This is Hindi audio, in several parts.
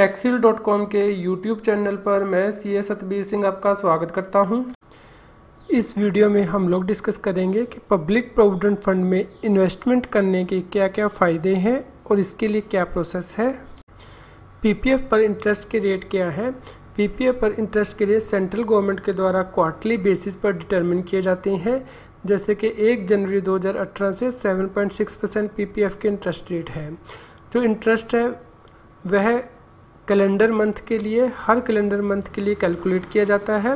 taxheal.com के YouTube चैनल पर मैं CA सतबीर सिंह आपका स्वागत करता हूं। इस वीडियो में हम लोग डिस्कस करेंगे कि पब्लिक प्रोविडेंट फंड में इन्वेस्टमेंट करने के क्या क्या फ़ायदे हैं और इसके लिए क्या प्रोसेस है। PPF पर इंटरेस्ट के रेट क्या है। PPF पर इंटरेस्ट के रेट सेंट्रल गवर्नमेंट के द्वारा क्वार्टरली बेसिस पर डिटर्मिन किए जाते हैं, जैसे कि 1 जनवरी 2018 से 7.6% PPF के इंटरेस्ट रेट है। जो इंटरेस्ट है वह कैलेंडर मंथ के लिए हर कैलेंडर मंथ के लिए कैलकुलेट किया जाता है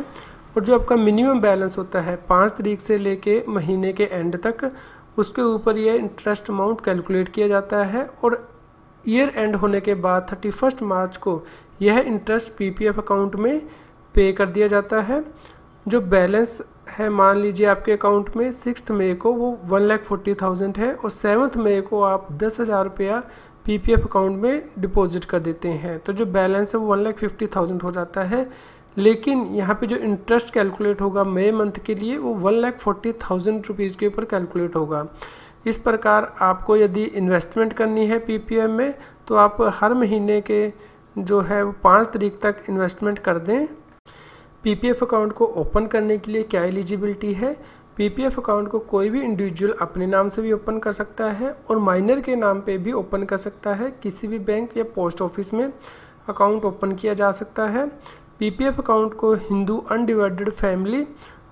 और जो आपका मिनिमम बैलेंस होता है 5 तारीख से लेके महीने के एंड तक, उसके ऊपर यह इंटरेस्ट अमाउंट कैलकुलेट किया जाता है और ईयर एंड होने के बाद 31 मार्च को यह इंटरेस्ट PPF अकाउंट में पे कर दिया जाता है। जो बैलेंस है मान लीजिए आपके अकाउंट में 6 मई को वो 1,40,000 है और 7 मई को आप 10,000 रुपया PPF अकाउंट में डिपॉजिट कर देते हैं, तो जो बैलेंस है वो 1,50,000 हो जाता है। लेकिन यहाँ पे जो इंटरेस्ट कैलकुलेट होगा मई मंथ के लिए वो 1,40,000 रुपीज़ के ऊपर कैलकुलेट होगा। इस प्रकार आपको यदि इन्वेस्टमेंट करनी है PPF में तो आप हर महीने के जो है वो 5 तारीख तक इन्वेस्टमेंट कर दें। PPF अकाउंट को ओपन करने के लिए क्या एलिजिबिलिटी है। PPF अकाउंट को कोई भी इंडिविजुअल अपने नाम से भी ओपन कर सकता है और माइनर के नाम पे भी ओपन कर सकता है। किसी भी बैंक या पोस्ट ऑफिस में अकाउंट ओपन किया जा सकता है। PPF अकाउंट को हिंदू अनडिवाइडेड फैमिली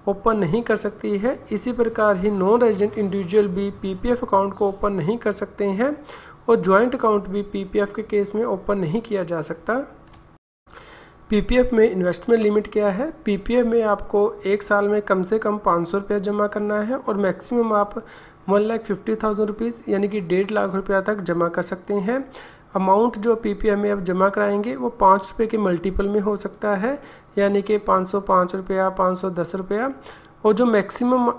ओपन नहीं कर सकती है। इसी प्रकार ही नॉन रेजिडेंट इंडिविजुअल भी PPF अकाउंट को ओपन नहीं कर सकते हैं और जॉइंट अकाउंट भी PPF के केस में ओपन नहीं किया जा सकता। PPF में इन्वेस्टमेंट लिमिट क्या है। PPF में आपको एक साल में कम से कम 500 रुपया जमा करना है और मैक्सिमम आप 1,50,000 रुपीज़ यानी कि 1,50,000 रुपया तक जमा कर सकते हैं। अमाउंट जो PPF में आप जमा कराएंगे वो 5 रुपये के मल्टीपल में हो सकता है, यानी कि 505 रुपया, 510 रुपया। और जो मैक्सिमम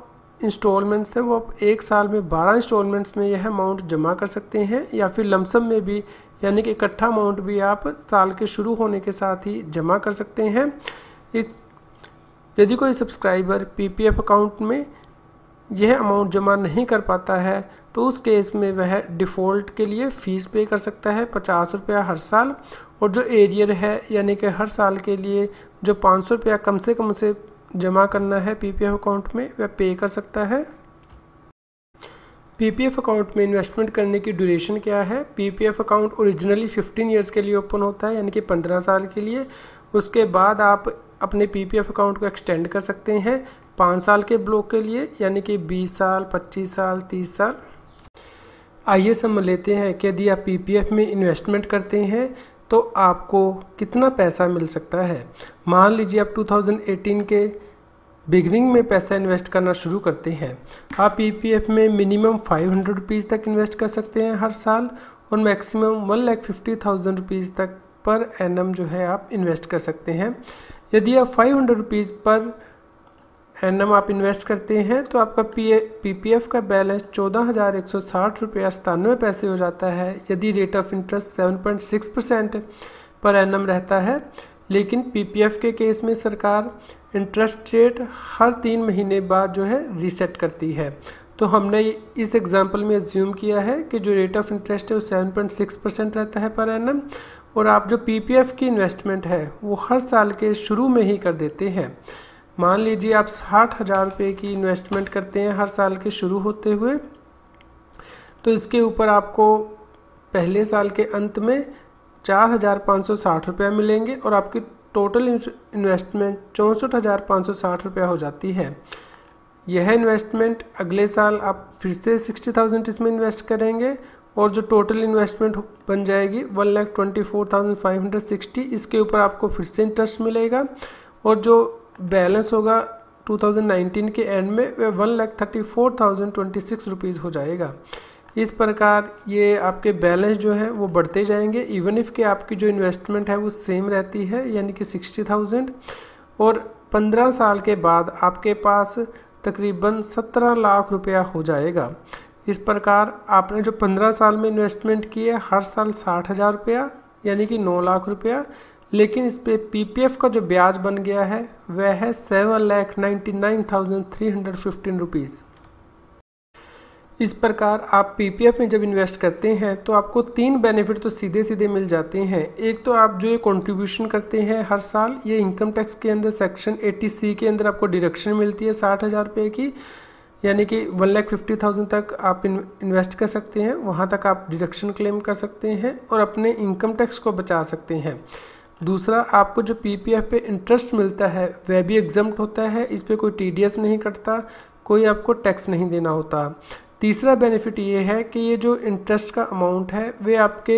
इंस्टॉलमेंट्स हैं वो आप एक साल में 12 इंस्टॉलमेंट्स में यह अमाउंट जमा कर सकते हैं या फिर लमसम में भी, यानी कि इकट्ठा अमाउंट भी आप साल के शुरू होने के साथ ही जमा कर सकते हैं। यदि कोई सब्सक्राइबर PPF अकाउंट में यह अमाउंट जमा नहीं कर पाता है तो उस केस में वह डिफ़ॉल्ट के लिए फ़ीस पे कर सकता है 50 रुपया हर साल, और जो एरियर है यानी कि हर साल के लिए जो 500 रुपया कम से कम उसे जमा करना है PPF अकाउंट में वह पे कर सकता है। PPF अकाउंट में इन्वेस्टमेंट करने की ड्यूरेशन क्या है। PPF अकाउंट ओरिजिनली 15 इयर्स के लिए ओपन होता है, यानी कि 15 साल के लिए। उसके बाद आप अपने PPF अकाउंट को एक्सटेंड कर सकते हैं 5 साल के ब्लॉक के लिए, यानी कि 20 साल, 25 साल, 30 साल। आइए समझ लेते हैं कि यदि आप PPF में इन्वेस्टमेंट करते हैं तो आपको कितना पैसा मिल सकता है। मान लीजिए आप 2018 के बिगिनिंग में पैसा इन्वेस्ट करना शुरू करते हैं। आप PPF में मिनिमम 500 रुपीज़ तक इन्वेस्ट कर सकते हैं हर साल और मैक्सिमम 1,50,000 रुपीज़ तक पर एनम जो है आप इन्वेस्ट कर सकते हैं। यदि आप 500 रुपीज़ पर एनम आप इन्वेस्ट करते हैं तो आपका PPF का बैलेंस 14,160.97 रुपये हो जाता है, यदि रेट ऑफ इंटरेस्ट 7.6% पर एनम रहता है। लेकिन PPF के केस में सरकार इंटरेस्ट रेट हर 3 महीने बाद जो है रीसेट करती है, तो हमने इस एग्जांपल में अज्यूम किया है कि जो रेट ऑफ इंटरेस्ट है वो 7.6% रहता है पर एनम और आप जो PPF की इन्वेस्टमेंट है वो हर साल के शुरू में ही कर देते हैं। मान लीजिए आप 60,000 रुपये की इन्वेस्टमेंट करते हैं हर साल के शुरू होते हुए, तो इसके ऊपर आपको पहले साल के अंत में 4,560 रुपया मिलेंगे और आपकी टोटल इन्वेस्टमेंट 64,560 रुपया हो जाती है। यह इन्वेस्टमेंट अगले साल आप फिर से 60,000 इसमें इन्वेस्ट करेंगे और जो टोटल इन्वेस्टमेंट बन जाएगी 1,24,560। इसके ऊपर आपको फिर से इंटरेस्ट मिलेगा और जो बैलेंस होगा 2019 के एंड में वह 1,34,026 रुपीज़ हो जाएगा। इस प्रकार ये आपके बैलेंस जो है वो बढ़ते जाएंगे, इवन इफ के आपकी जो इन्वेस्टमेंट है वो सेम रहती है, यानी कि 60,000। और 15 साल के बाद आपके पास तकरीबन 17,00,000 रुपया हो जाएगा। इस प्रकार आपने जो 15 साल में इन्वेस्टमेंट की है हर साल 60,000 रुपया यानी कि 9,00,000 रुपया, लेकिन इस पर PPF का जो ब्याज बन गया है वह है 7,99,315 रुपीज़। इस प्रकार आप पीपीएफ में जब इन्वेस्ट करते हैं तो आपको तीन बेनिफिट तो सीधे सीधे मिल जाते हैं। एक तो आप जो ये कॉन्ट्रीब्यूशन करते हैं हर साल, ये इनकम टैक्स के अंदर सेक्शन 80C के अंदर आपको डिडक्शन मिलती है 60,000 रुपये की, यानी कि 1,50,000 तक आप इन्वेस्ट कर सकते हैं, वहाँ तक आप डिडक्शन क्लेम कर सकते हैं और अपने इनकम टैक्स को बचा सकते हैं। दूसरा, आपको जो पीपीएफ पे इंटरेस्ट मिलता है वह भी एग्जम्प्ट होता है, इस पे कोई टीडीएस नहीं कटता, कोई आपको टैक्स नहीं देना होता। तीसरा बेनिफिट ये है कि ये जो इंटरेस्ट का अमाउंट है वे आपके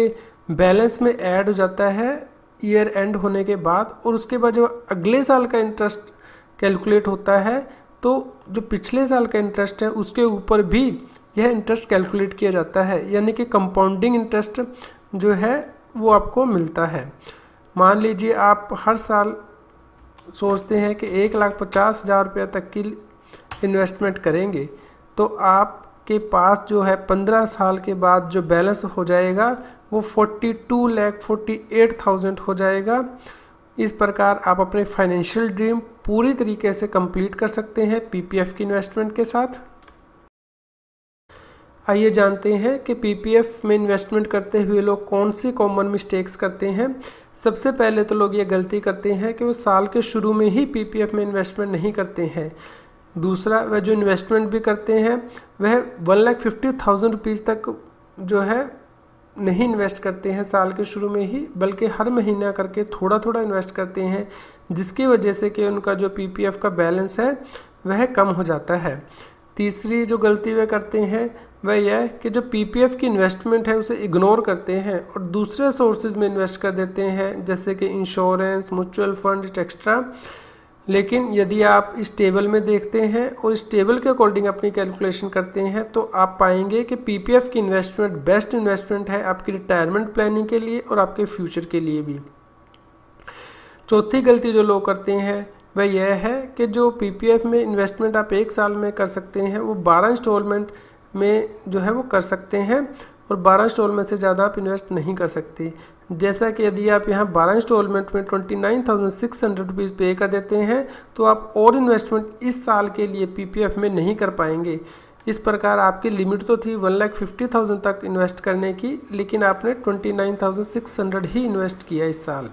बैलेंस में ऐड हो जाता है ईयर एंड होने के बाद, और उसके बाद जब अगले साल का इंटरेस्ट कैलकुलेट होता है तो जो पिछले साल का इंटरेस्ट है उसके ऊपर भी यह इंटरेस्ट कैलकुलेट किया जाता है, यानी कि कंपाउंडिंग इंटरेस्ट जो है वो आपको मिलता है। मान लीजिए आप हर साल सोचते हैं कि 1,50,000 रुपये तक की इन्वेस्टमेंट करेंगे, तो आपके पास जो है 15 साल के बाद जो बैलेंस हो जाएगा वो 42,48,000 हो जाएगा। इस प्रकार आप अपने फाइनेंशियल ड्रीम पूरी तरीके से कंप्लीट कर सकते हैं पीपीएफ की इन्वेस्टमेंट के साथ। आइए जानते हैं कि पीपीएफ में इन्वेस्टमेंट करते हुए लोग कौन सी कॉमन मिस्टेक्स करते हैं। सबसे पहले तो लोग ये गलती करते हैं कि वो साल के शुरू में ही पीपीएफ में इन्वेस्टमेंट नहीं करते हैं। दूसरा, वह जो इन्वेस्टमेंट भी करते हैं वह 1,50,000 रुपीज़ तक जो है नहीं इन्वेस्ट करते हैं साल के शुरू में ही, बल्कि हर महीना करके थोड़ा थोड़ा इन्वेस्ट करते हैं, जिसकी वजह से कि उनका जो पीपीएफ का बैलेंस है वह कम हो जाता है। तीसरी जो गलती वे करते हैं वह यह है कि जो पीपीएफ की इन्वेस्टमेंट है उसे इग्नोर करते हैं और दूसरे सोर्सेज में इन्वेस्ट कर देते हैं, जैसे कि इंश्योरेंस, म्यूचुअल फंड एक्स्ट्रा। लेकिन यदि आप इस टेबल में देखते हैं और इस टेबल के अकॉर्डिंग अपनी कैलकुलेशन करते हैं तो आप पाएंगे कि पीपीएफ की इन्वेस्टमेंट बेस्ट इन्वेस्टमेंट है आपकी रिटायरमेंट प्लानिंग के लिए और आपके फ्यूचर के लिए भी। चौथी गलती जो लोग करते हैं वह यह है कि जो पीपीएफ में इन्वेस्टमेंट आप एक साल में कर सकते हैं वो 12 इंस्टॉलमेंट में जो है वो कर सकते हैं और 12 इंस्टॉलमेंट से ज़्यादा आप इन्वेस्ट नहीं कर सकते। जैसा कि यदि आप यहाँ 12 इंस्टॉलमेंट में 29,600 रुपीज़ पे कर देते हैं तो आप और इन्वेस्टमेंट इस साल के लिए पीपीएफ में नहीं कर पाएंगे। इस प्रकार आपकी लिमिट तो थी 1,50,000 तक इन्वेस्ट करने की, लेकिन आपने 29,600 ही इन्वेस्ट किया इस साल।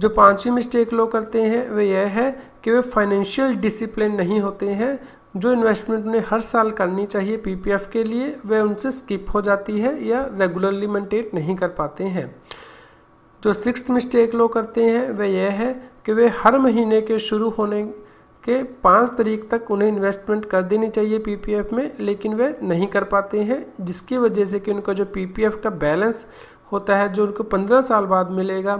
जो पांचवी मिस्टेक लोग करते हैं वह यह है कि वे फाइनेंशियल डिसिप्लिन नहीं होते हैं। जो इन्वेस्टमेंट उन्हें हर साल करनी चाहिए पीपीएफ के लिए वह उनसे स्किप हो जाती है या रेगुलरली मेंटेन नहीं कर पाते हैं। जो सिक्स्थ मिस्टेक लोग करते हैं वह यह है कि वे हर महीने के शुरू होने के 5 तारीख तक उन्हें इन्वेस्टमेंट कर देनी चाहिए पीपीएफ में, लेकिन वे नहीं कर पाते हैं, जिसकी वजह से कि उनका जो पीपीएफ का बैलेंस होता है जो उनको 15 साल बाद मिलेगा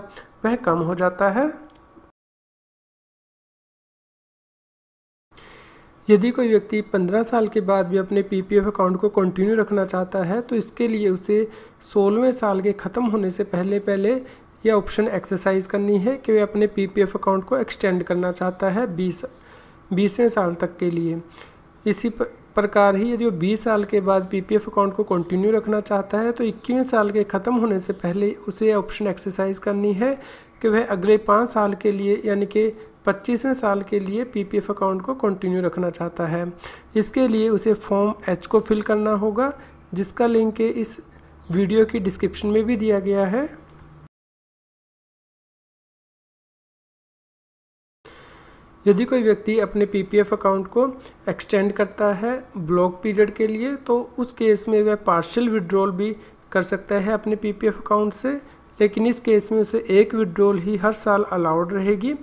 वह कम हो जाता है। यदि कोई व्यक्ति 15 साल के बाद भी अपने पीपीएफ अकाउंट को कंटिन्यू रखना चाहता है तो इसके लिए उसे 16वें साल के ख़त्म होने से पहले यह ऑप्शन एक्सरसाइज करनी है कि वह अपने पीपीएफ अकाउंट को एक्सटेंड करना चाहता है 20वें साल तक के लिए। इसी प्रकार ही यदि वो 20 साल के बाद पीपीएफ अकाउंट को कंटिन्यू रखना चाहता है तो 21वें साल के ख़त्म होने से पहले उसे यह ऑप्शन एक्सरसाइज करनी है कि वह अगले 5 साल के लिए यानी कि 25वें साल के लिए पीपीएफ अकाउंट को कंटिन्यू रखना चाहता है। इसके लिए उसे फॉर्म H को फिल करना होगा, जिसका लिंक इस वीडियो की डिस्क्रिप्शन में भी दिया गया है। यदि कोई व्यक्ति अपने पीपीएफ अकाउंट को एक्सटेंड करता है ब्लॉक पीरियड के लिए तो उस केस में वह पार्शियल विड्रॉल भी कर सकता है अपने पीपीएफ अकाउंट से, लेकिन इस केस में उसे एक विड्रॉल ही हर साल अलाउड रहेगी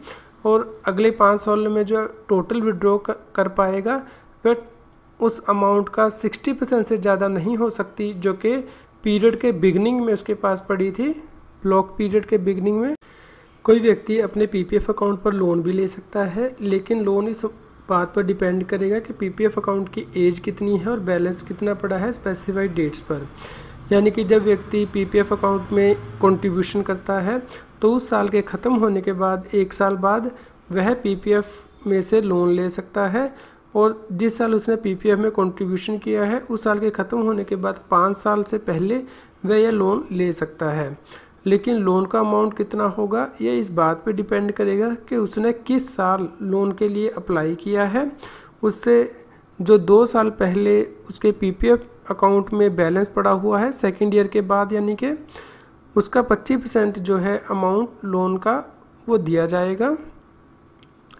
और अगले 5 साल में जो टोटल विड्रॉ कर पाएगा वह उस अमाउंट का 60% से ज़्यादा नहीं हो सकती जो कि पीरियड के बिगनिंग में उसके पास पड़ी थी। ब्लॉक पीरियड के बिगनिंग में कोई व्यक्ति अपने पीपीएफ अकाउंट पर लोन भी ले सकता है, लेकिन लोन इस बात पर डिपेंड करेगा कि पीपीएफ अकाउंट की एज कितनी है और बैलेंस कितना पड़ा है स्पेसिफाइड डेट्स पर। यानी कि जब व्यक्ति पीपीएफ अकाउंट में कंट्रीब्यूशन करता है तो उस साल के ख़त्म होने के बाद 1 साल बाद वह पीपीएफ में से लोन ले सकता है, और जिस साल उसने पीपीएफ में कंट्रीब्यूशन किया है उस साल के ख़त्म होने के बाद 5 साल से पहले वह यह लोन ले सकता है। लेकिन लोन का अमाउंट कितना होगा यह इस बात पे डिपेंड करेगा कि उसने किस साल लोन के लिए अप्लाई किया है, उससे जो 2 साल पहले उसके पीपीएफ अकाउंट में बैलेंस पड़ा हुआ है सेकेंड ईयर के बाद, यानी कि उसका 25% जो है अमाउंट लोन का वो दिया जाएगा।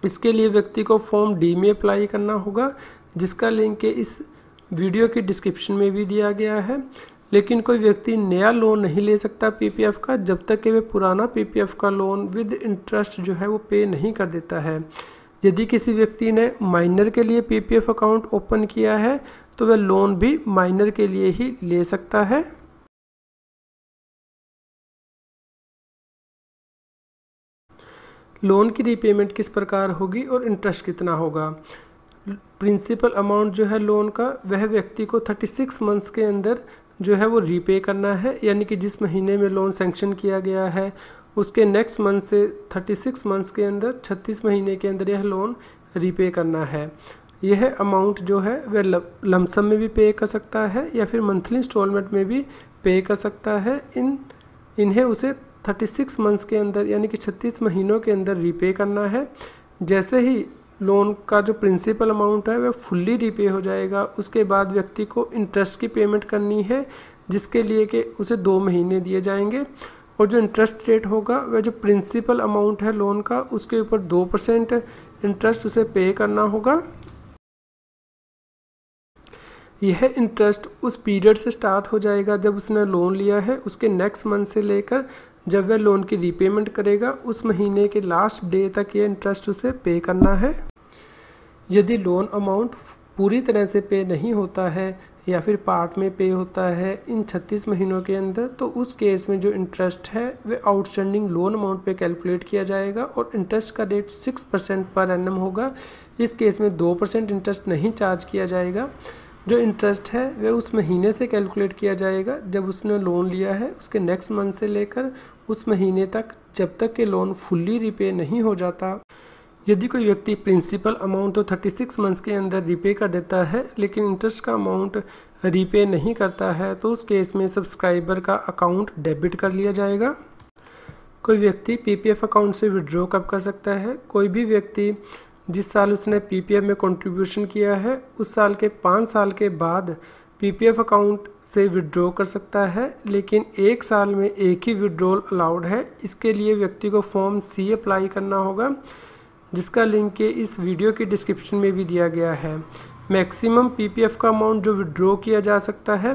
इसके लिए व्यक्ति को फॉर्म डी में अप्लाई करना होगा, जिसका लिंक इस वीडियो की डिस्क्रिप्शन में भी दिया गया है। लेकिन कोई व्यक्ति नया लोन नहीं ले सकता पीपीएफ का जब तक कि वे पुराना पीपीएफ का लोन विद इंटरेस्ट जो है वो पे नहीं कर देता है। यदि किसी व्यक्ति ने माइनर के लिए पीपीएफ अकाउंट ओपन किया है तो वह लोन भी माइनर के लिए ही ले सकता है। लोन की रीपेमेंट किस प्रकार होगी और इंटरेस्ट कितना होगा? प्रिंसिपल अमाउंट जो है लोन का वह व्यक्ति को 36 मंथ्स के अंदर जो है वो रीपे करना है, यानी कि जिस महीने में लोन सेंक्शन किया गया है उसके नेक्स्ट मंथ से 36 मंथ्स के अंदर 36 महीने के अंदर यह लोन रीपे करना है। यह अमाउंट जो है वह लमसम में भी पे कर सकता है या फिर मंथली इंस्टॉलमेंट में भी पे कर सकता है। इन्हें उसे 36 मंथ्स के अंदर यानी कि 36 महीनों के अंदर रीपे करना है। जैसे ही लोन का जो प्रिंसिपल अमाउंट है वह फुल्ली रीपे हो जाएगा, उसके बाद व्यक्ति को इंटरेस्ट की पेमेंट करनी है, जिसके लिए कि उसे 2 महीने दिए जाएंगे। और जो इंटरेस्ट रेट होगा वह जो प्रिंसिपल अमाउंट है लोन का उसके ऊपर 2% इंटरेस्ट उसे पे करना होगा। यह इंटरेस्ट उस पीरियड से स्टार्ट हो जाएगा जब उसने लोन लिया है, उसके नेक्स्ट मंथ से लेकर जब वह लोन की रीपेमेंट करेगा उस महीने के लास्ट डे तक ये इंटरेस्ट उसे पे करना है। यदि लोन अमाउंट पूरी तरह से पे नहीं होता है या फिर पार्ट में पे होता है इन 36 महीनों के अंदर, तो उस केस में जो इंटरेस्ट है वह आउटस्टैंडिंग लोन अमाउंट पे कैलकुलेट किया जाएगा और इंटरेस्ट का रेट 6% पर एनम होगा। इस केस में 2% इंटरेस्ट नहीं चार्ज किया जाएगा। जो इंटरेस्ट है वह उस महीने से कैलकुलेट किया जाएगा जब उसने लोन लिया है, उसके नेक्स्ट मंथ से लेकर उस महीने तक जब तक कि लोन फुल्ली रिपे नहीं हो जाता। यदि कोई व्यक्ति प्रिंसिपल अमाउंट तो 36 मंथ्स के अंदर रिपे कर देता है लेकिन इंटरेस्ट का अमाउंट रिपे नहीं करता है, तो उस केस में सब्सक्राइबर का अकाउंट डेबिट कर लिया जाएगा। कोई व्यक्ति पीपीएफ अकाउंट से विड्रॉ कब कर सकता है? कोई भी व्यक्ति जिस साल उसने पीपीएफ में कंट्रीब्यूशन किया है उस साल के 5 साल के बाद पीपीएफ अकाउंट से विड्रॉ कर सकता है, लेकिन 1 साल में 1 ही विड्रॉल अलाउड है। इसके लिए व्यक्ति को फॉर्म सी अप्लाई करना होगा, जिसका लिंक इस वीडियो की डिस्क्रिप्शन में भी दिया गया है। मैक्सिमम पीपीएफ का अमाउंट जो विड्रॉ किया जा सकता है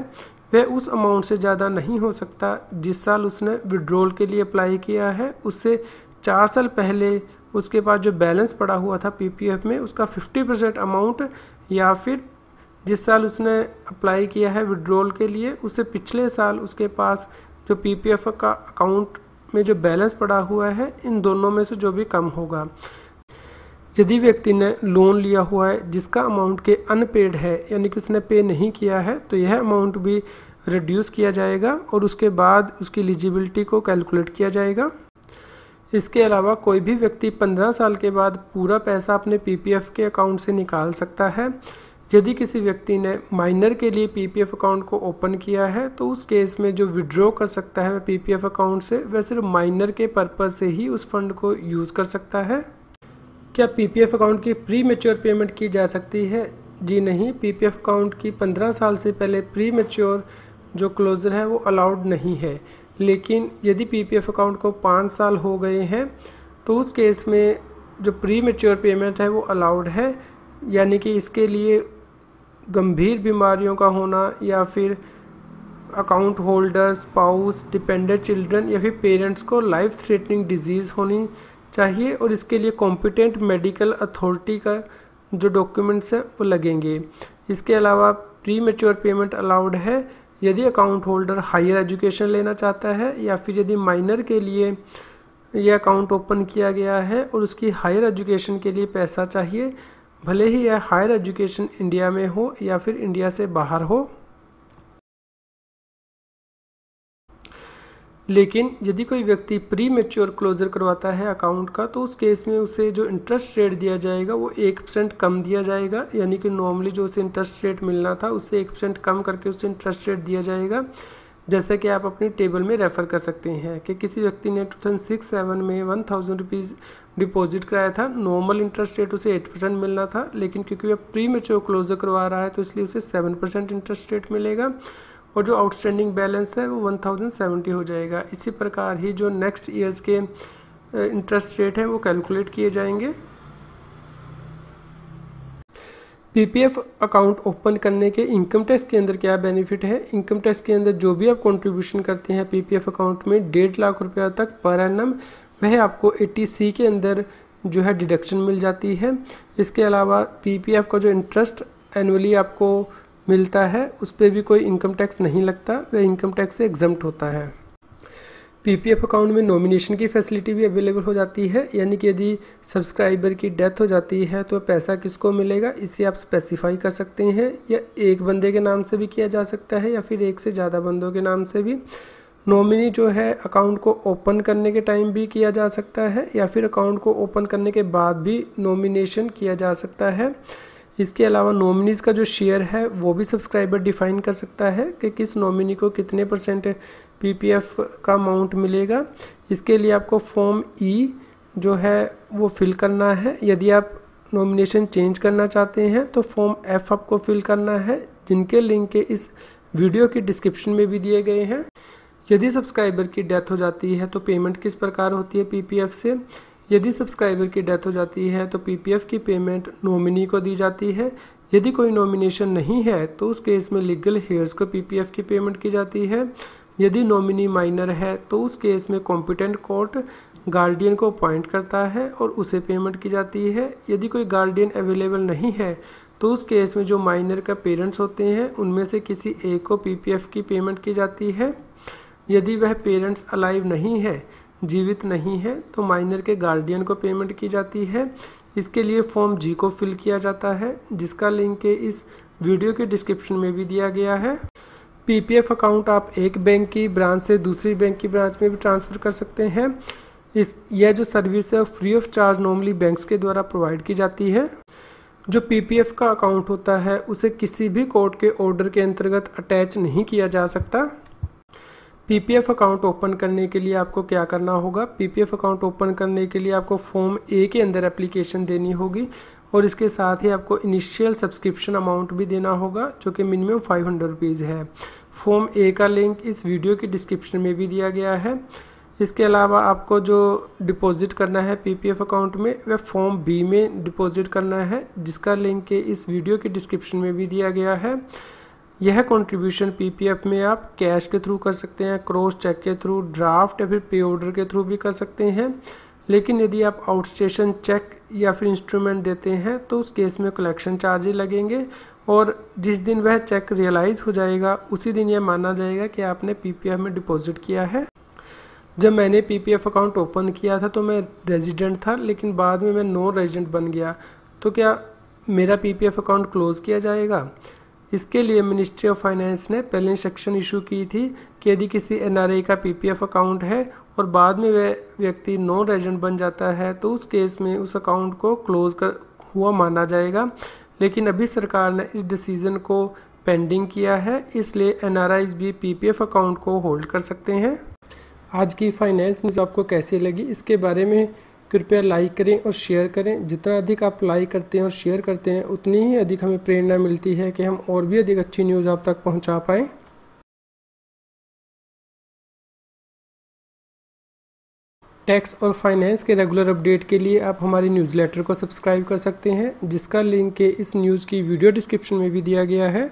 वह उस अमाउंट से ज़्यादा नहीं हो सकता जिस साल उसने विड्रॉल के लिए अप्लाई किया है। उससे 4 साल पहले उसके पास जो बैलेंस पड़ा हुआ था पीपीएफ में उसका 50% अमाउंट, या फिर जिस साल उसने अप्लाई किया है विड्रॉल के लिए उससे पिछले साल उसके पास जो पीपीएफ का अकाउंट में जो बैलेंस पड़ा हुआ है, इन दोनों में से जो भी कम होगा। यदि व्यक्ति ने लोन लिया हुआ है जिसका अमाउंट के अनपेड है यानी कि उसने पे नहीं किया है, तो यह अमाउंट भी रिड्यूस किया जाएगा और उसके बाद उसकी एलिजिबिलिटी को कैलकुलेट किया जाएगा। इसके अलावा कोई भी व्यक्ति 15 साल के बाद पूरा पैसा अपने पीपीएफ के अकाउंट से निकाल सकता है। यदि किसी व्यक्ति ने माइनर के लिए पीपीएफ अकाउंट को ओपन किया है तो उस केस में जो विड्रॉ कर सकता है वह पीपीएफ अकाउंट से वह सिर्फ माइनर के पर्पज से ही उस फंड को यूज़ कर सकता है। क्या पीपीएफ अकाउंट की प्री मैच्योर पेमेंट की जा सकती है? जी नहीं, पीपीएफ अकाउंट की 15 साल से पहले प्री मैच्योर जो क्लोजर है वो अलाउड नहीं है। लेकिन यदि पीपीएफ अकाउंट को 5 साल हो गए हैं तो उस केस में जो प्री मैच्योर पेमेंट है वो अलाउड है, यानी कि इसके लिए गंभीर बीमारियों का होना या फिर account holders, spouse, dependent children या फिर पेरेंट्स को लाइफ थ्रेटनिंग डिजीज़ होनी चाहिए और इसके लिए कॉम्पिटेंट मेडिकल अथॉरिटी का जो डॉक्यूमेंट्स है वो लगेंगे। इसके अलावा प्री मैच्योर पेमेंट अलाउड है यदि अकाउंट होल्डर हायर एजुकेशन लेना चाहता है या फिर यदि माइनर के लिए यह अकाउंट ओपन किया गया है और उसकी हायर एजुकेशन के लिए पैसा चाहिए, भले ही यह हायर एजुकेशन इंडिया में हो या फिर इंडिया से बाहर हो। लेकिन यदि कोई व्यक्ति प्री मैच्योर क्लोजर करवाता है अकाउंट का तो उस केस में उसे जो इंटरेस्ट रेट दिया जाएगा वो 1% कम दिया जाएगा, यानी कि नॉर्मली जो उसे इंटरेस्ट रेट मिलना था उससे 1% कम करके उसे इंटरेस्ट रेट दिया जाएगा। जैसे कि आप अपनी टेबल में रेफ़र कर सकते हैं कि किसी व्यक्ति ने 2006-07 में 1000 रुपीज़ डिपॉजिट कराया था। नॉर्मल इंटरेस्ट रेट उसे 8% मिलना था, लेकिन क्योंकि वह प्री मैच्योर क्लोजर करवा रहा है तो इसलिए उसे 7% इंटरेस्ट रेट मिलेगा और जो आउटस्टैंडिंग बैलेंस है वो 1070 हो जाएगा। इसी प्रकार ही जो नेक्स्ट ईयर्स के इंटरेस्ट रेट हैं वो कैलकुलेट किए जाएंगे। पीपीएफ अकाउंट ओपन करने के इनकम टैक्स के अंदर क्या बेनिफिट है? इनकम टैक्स के अंदर जो भी आप कंट्रीब्यूशन करते हैं पीपीएफ अकाउंट में 1.5 लाख रुपया तक पर एनम, वह आपको 80C के अंदर जो है डिडक्शन मिल जाती है। इसके अलावा पीपीएफ का जो इंटरेस्ट एनुअली आपको मिलता है उस पर भी कोई इनकम टैक्स नहीं लगता, वह इनकम टैक्स से एग्जम्प्ट होता है। पीपीएफ अकाउंट में नॉमिनेशन की फैसिलिटी भी अवेलेबल हो जाती है, यानी कि यदि सब्सक्राइबर की डेथ हो जाती है तो पैसा किसको मिलेगा इसे आप स्पेसिफाई कर सकते हैं, या एक बंदे के नाम से भी किया जा सकता है या फिर एक से ज़्यादा बंदों के नाम से भी। नॉमिनी जो है अकाउंट को ओपन करने के टाइम भी किया जा सकता है या फिर अकाउंट को ओपन करने के बाद भी नॉमिनेशन किया जा सकता है। इसके अलावा नॉमिनीज़ का जो शेयर है वो भी सब्सक्राइबर डिफाइन कर सकता है कि किस नॉमिनी को कितने परसेंट पीपीएफ का अमाउंट मिलेगा। इसके लिए आपको फॉर्म ई जो है वो फिल करना है। यदि आप नॉमिनेशन चेंज करना चाहते हैं तो फॉर्म एफ आपको फिल करना है, जिनके लिंक इस वीडियो की डिस्क्रिप्शन में भी दिए गए हैं। यदि सब्सक्राइबर की डेथ हो जाती है तो पेमेंट किस प्रकार होती है पीपीएफ से? यदि सब्सक्राइबर की डेथ हो जाती है तो पीपीएफ की पेमेंट नॉमिनी को दी जाती है। यदि कोई नॉमिनेशन नहीं है तो उस केस में लीगल हेयर्स को पीपीएफ की पेमेंट की जाती है। यदि नॉमिनी माइनर है तो उस केस में कॉम्पिटेंट कोर्ट गार्डियन को अपॉइंट करता है और उसे पेमेंट की जाती है। यदि कोई गार्डियन अवेलेबल नहीं है तो उस केस में जो माइनर का पेरेंट्स होते हैं उनमें से किसी एक को पीपीएफ की पेमेंट की जाती है। यदि वह पेरेंट्स अलाइव नहीं है, जीवित नहीं है, तो माइनर के गार्डियन को पेमेंट की जाती है। इसके लिए फॉर्म जी को फिल किया जाता है, जिसका लिंक इस वीडियो के डिस्क्रिप्शन में भी दिया गया है। पीपीएफ अकाउंट आप एक बैंक की ब्रांच से दूसरी बैंक की ब्रांच में भी ट्रांसफ़र कर सकते हैं। यह जो सर्विस है free of charge normally banks के द्वारा प्रोवाइड की जाती है। जो पीपीएफ का अकाउंट होता है उसे किसी भी कोर्ट के ऑर्डर के अंतर्गत अटैच नहीं किया जा सकता। पीपीएफ अकाउंट ओपन करने के लिए आपको क्या करना होगा? पीपीएफ अकाउंट ओपन करने के लिए आपको फॉर्म ए के अंदर एप्लीकेशन देनी होगी और इसके साथ ही आपको इनिशियल सब्सक्रिप्शन अमाउंट भी देना होगा जो कि मिनिमम 500 रुपीज़ है। फॉर्म ए का लिंक इस वीडियो की डिस्क्रिप्शन में भी दिया गया है। इसके अलावा आपको जो डिपॉजिट करना है पीपीएफ अकाउंट में वह फॉर्म बी में डिपॉजिट करना है, जिसका लिंक इस वीडियो की डिस्क्रिप्शन में भी दिया गया है। यह कंट्रीब्यूशन पीपीएफ में आप कैश के थ्रू कर सकते हैं, क्रॉस चेक के थ्रू, ड्राफ्ट या फिर पे ऑर्डर के थ्रू भी कर सकते हैं। लेकिन यदि आप आउटस्टेशन चेक या फिर इंस्ट्रूमेंट देते हैं तो उस केस में कलेक्शन चार्जेज लगेंगे और जिस दिन वह चेक रियलाइज़ हो जाएगा उसी दिन यह माना जाएगा कि आपने पीपीएफ में डिपॉजिट किया है। जब मैंने पीपीएफ अकाउंट ओपन किया था तो मैं रेजिडेंट था, लेकिन बाद में मैं नॉन रेजिडेंट बन गया, तो क्या मेरा पीपीएफ अकाउंट क्लोज़ किया जाएगा? इसके लिए मिनिस्ट्री ऑफ फाइनेंस ने पहले इंस्ट्रक्शन इशू की थी कि यदि किसी एनआरए का पीपीएफ अकाउंट है और बाद में वह व्यक्ति नॉन रेजिडेंट बन जाता है तो उस केस में उस अकाउंट को क्लोज कर हुआ माना जाएगा। लेकिन अभी सरकार ने इस डिसीज़न को पेंडिंग किया है, इसलिए एनआरआईज़ भी पीपीएफ अकाउंट को होल्ड कर सकते हैं। आज की फाइनेंस न्यूज़ आपको कैसी लगी इसके बारे में कृपया लाइक करें और शेयर करें। जितना अधिक आप लाइक करते हैं और शेयर करते हैं उतनी ही अधिक हमें प्रेरणा मिलती है कि हम और भी अधिक अच्छी न्यूज़ आप तक पहुंचा पाएँ। टैक्स और फाइनेंस के रेगुलर अपडेट के लिए आप हमारे न्यूज़लेटर को सब्सक्राइब कर सकते हैं, जिसका लिंक इस न्यूज़ की वीडियो डिस्क्रिप्शन में भी दिया गया है।